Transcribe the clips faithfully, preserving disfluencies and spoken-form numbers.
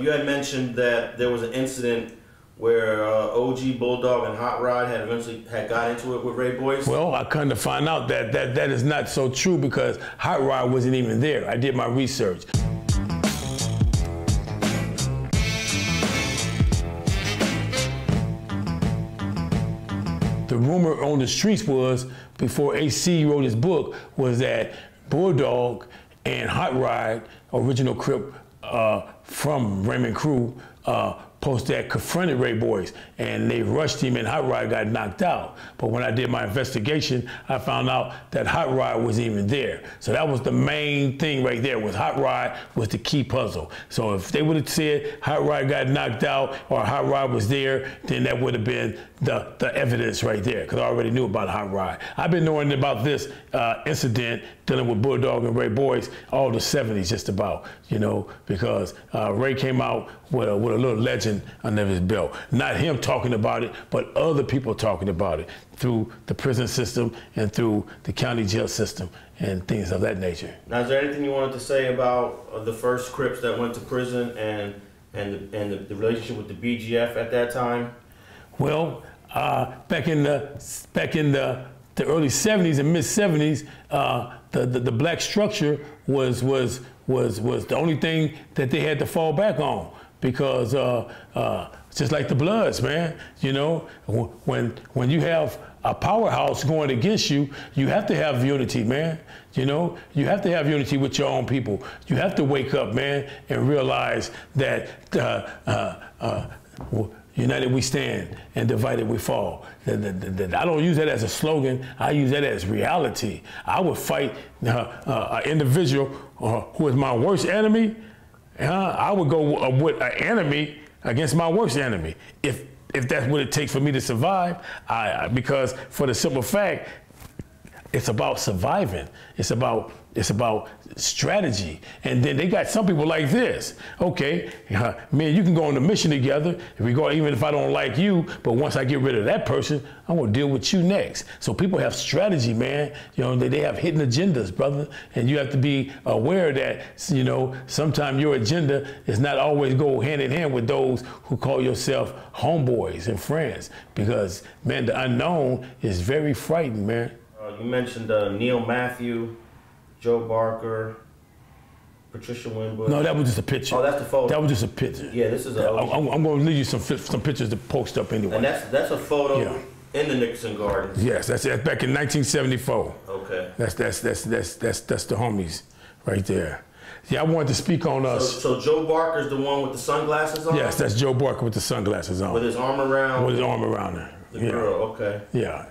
You had mentioned that there was an incident where uh, O G Bulldog and Hot Rod had eventually had got into it with Ray Boyce. Well, I come to find out that that, that is not so true because Hot Rod wasn't even there. I did my research. The rumor on the streets was, before A C wrote his book, was that Bulldog and Hot Rod, original Crip, Uh, from Raymond Crew, uh, post that confronted Ray Boyce, and they rushed him, and Hot Rod got knocked out. But when I did my investigation, I found out that Hot Rod wasn't even there. So that was the main thing right there, was Hot Rod was the key puzzle. So if they would have said Hot Rod got knocked out or Hot Rod was there, then that would have been the, the evidence right there, because I already knew about Hot Rod. I've been knowing about this uh, incident dealing with Bulldog and Ray Boyce all the seventies just about, you know, because uh, Ray came out with a, with a little legend under his belt. Not him talking about it, but other people talking about it through the prison system and through the county jail system and things of that nature. Now, is there anything you wanted to say about the first Crips that went to prison and and the, and the, the relationship with the B G F at that time? Well, uh, back in the back in the the early seventies and mid seventies, uh, the, the the black structure was was was was the only thing that they had to fall back on. Because uh, uh, just like the Bloods, man, you know, when when you have a powerhouse going against you, you have to have unity, man. You know, you have to have unity with your own people. You have to wake up, man, and realize that uh, uh, uh, united we stand and divided we fall. That, that, that, I don't use that as a slogan. I use that as reality. I would fight uh, uh, an individual uh, who is my worst enemy. Uh, I would go with an enemy against my worst enemy, if if that's what it takes for me to survive. I, because for the simple fact, it's about surviving. It's about it's about strategy. And then they got some people like this. Okay, uh, man, you can go on a mission together. If we go, even if I don't like you, but once I get rid of that person, I'm gonna deal with you next. So people have strategy, man. You know, they, they have hidden agendas, brother. And you have to be aware that, you know, sometimes your agenda is not always go hand in hand with those who call yourself homeboys and friends. Because, man, the unknown is very frightening, man. Uh, you mentioned uh, Neil Matthew, Joe Barker, Patricia Winbush. No, that was just a picture. Oh, that's the photo. That was just a picture. Yeah, this is a. I'm, I'm going to leave you some some pictures to post up anyway. And that's that's a photo yeah. in the Nixon Gardens. Yes, that's, that's back in nineteen seventy-four. Okay. That's that's that's that's that's that's the homies right there. Yeah, I wanted to speak on us. So, so Joe Barker's the one with the sunglasses on. Yes, that's Joe Barker with the sunglasses on. With his arm around. With his arm around her. The yeah. girl. Okay. Yeah,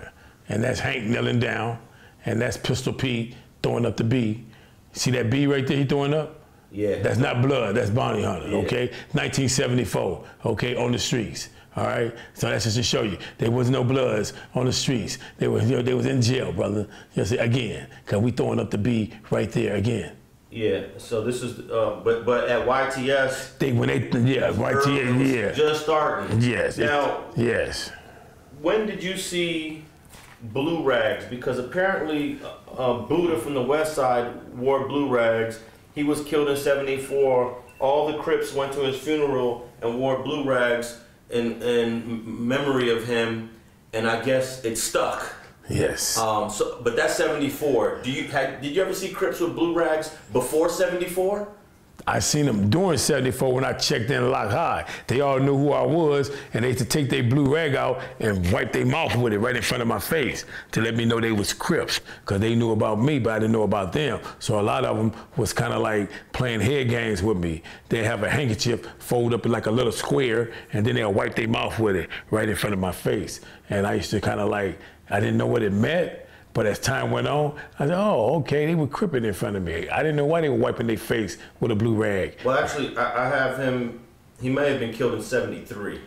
and that's Hank kneeling down, and that's Pistol Pete throwing up the B. See that B right there he throwing up? Yeah. That's not blood, that's Bounty Hunter, yeah. Okay? nineteen seventy-four, okay, on the streets, all right? So that's just to show you, there was no bloods on the streets. They was, you know, they was in jail, brother, you know, again, because we throwing up the B right there again. Yeah, so this is, uh, but but at Y T S. They, when they, yeah, Y T S, yeah. Just starting. Yes. Now, it, yes. When did you see blue rags? Because apparently uh, Buddha from the West Side wore blue rags. He was killed in seventy-four. All the Crips went to his funeral and wore blue rags in, in memory of him, and I guess it stuck. Yes. Um, so, but that's seventy-four. Do you, had, did you ever see Crips with blue rags before seventy-four? I seen them during seventy-four when I checked in Lock High. They all knew who I was, and they used to take their blue rag out and wipe their mouth with it right in front of my face to let me know they was Crips, because they knew about me, but I didn't know about them. So a lot of them was kind of like playing head games with me. They'd have a handkerchief fold up in like a little square, and then they'll wipe their mouth with it right in front of my face. And I used to kind of like, I didn't know what it meant. But as time went on, I said, oh, okay, they were cripping in front of me. I didn't know why they were wiping their face with a blue rag. Well, actually, I, I have him, he may have been killed in seventy-three,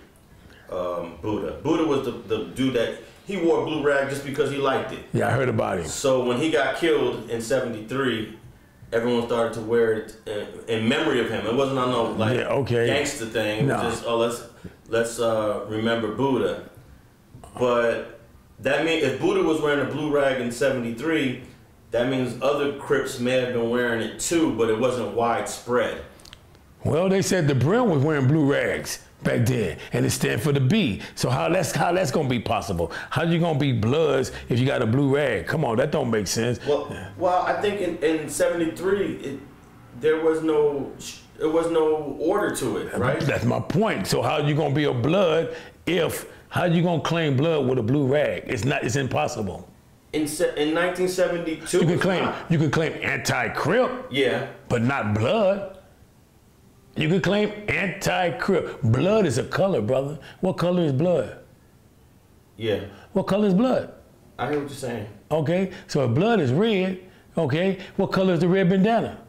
um, Buddha. Buddha was the, the dude that, he wore a blue rag just because he liked it. Yeah, I heard about him. So when he got killed in seventy-three, everyone started to wear it in, in memory of him. It wasn't on no like, yeah, okay. gangster thing. No. It was just, oh, let's, let's uh, remember Buddha. But that means if Buddha was wearing a blue rag in seventy-three, that means other Crips may have been wearing it too, but it wasn't widespread. Well, they said the Brim was wearing blue rags back then, and it stands for the B. So how that's how that's gonna be possible? How you gonna be Bloods if you got a blue rag? Come on, that don't make sense. Well, well, I think in in seventy-three, there was no there was no order to it, right? That's my point. So how you gonna be a Blood if how you gonna claim Blood with a blue rag? It's not. It's impossible. In, in nineteen seventy-two, you can claim not. you can claim anti-Crip, yeah, but not Blood. You can claim anti-Crip. Blood is a color, brother. What color is blood? Yeah. What color is blood? I hear what you're saying. Okay, so if blood is red, okay, what color is the red bandana?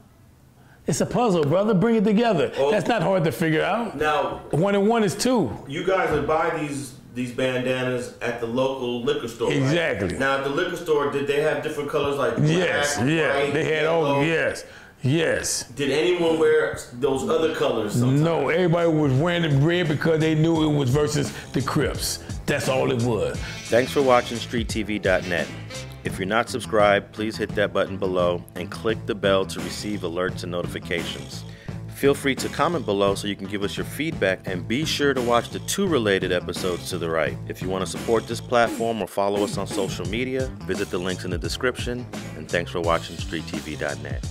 It's a puzzle, brother. Bring it together. Oh, that's not hard to figure out. Now, one and one is two. You guys would buy these these bandanas at the local liquor store. Exactly. Right? Now, at the liquor store, did they have different colors like black, yes, yeah, white, they had yellow? All yes. Yes. Did anyone wear those other colors sometime? No, everybody was wearing the red because they knew it was versus the Crips. That's all it was. Thanks for watching Street T V dot net. If you're not subscribed, please hit that button below and click the bell to receive alerts and notifications. Feel free to comment below so you can give us your feedback, and be sure to watch the two related episodes to the right. If you want to support this platform or follow us on social media, visit the links in the description, and thanks for watching Street T V dot net.